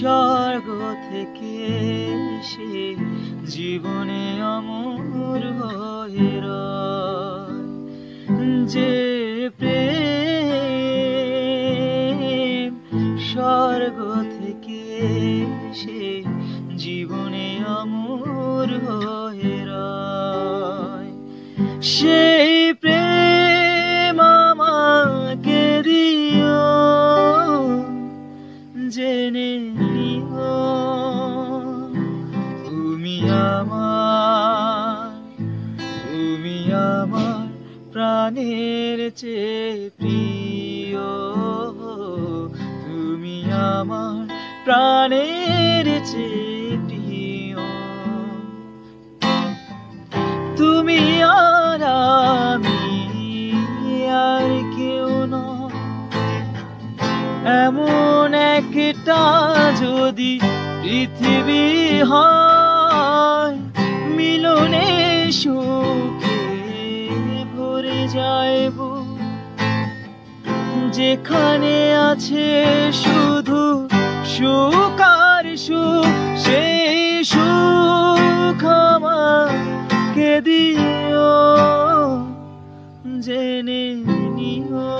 স্বর্গ থেকে এসে জীবনে অমর হয়ে রয়, যে প্রেম স্বর্গ থেকে এসে জীবনে অমর হয়ে রয়, সেই প্রেম আমাকে দিও, জেনে নিও তুমি আমার প্রাণের চেয়ে প্রিয়, তুমি আমার প্রাণের চেয়ে প্রিয়, তুমি আর আমি আর কেউ নয়, এমন একটা যদি পৃথিবী হয় মিলনে সুখে ভরে যাইব, যেখানে আছে শুধু সুখ আর সুখ, সেই সুখ আমাকে দিও, জেনে নিও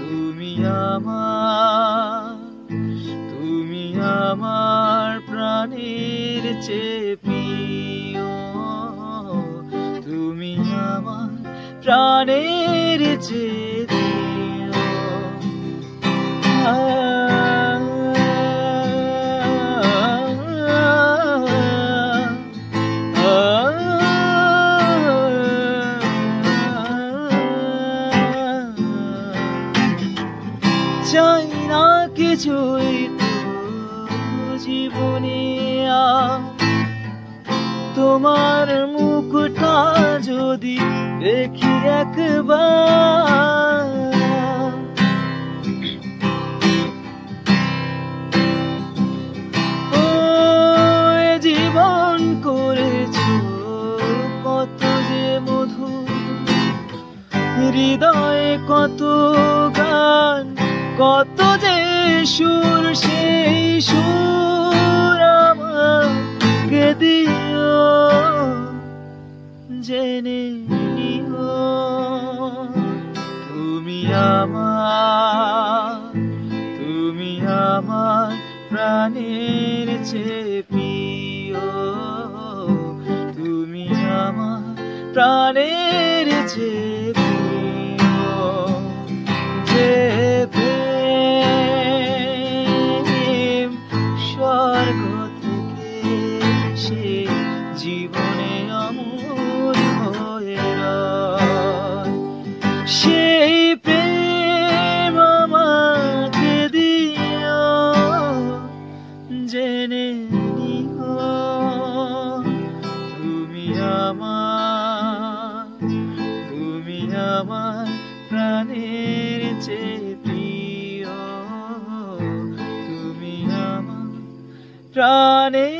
তুমি আমার প্রাণের চেয়ে প্রিয়, তুমি আমার প্রাণের চেয়ে প্রিয়। চাই না কিছুই জীবনে, তোমার মুখটা যদি দেখি একবার, ও জীবন করেছ কত যে মধু, হৃদয়ে কত গান কত যে সুর, সেই সুর আমাকে দিও, জেনে নিও তুমি আমার প্রাণের চেয়ে প্রিয়, তুমি আমার প্রাণের চেয়ে প্রিয়, যে জীবনে অমর হয়ে রয়, সেই প্রেম আমাকে দিও, জেনে নিও তুমি আমার প্রাণের চেয়ে প্রিয়, তুমি আমার প্রাণের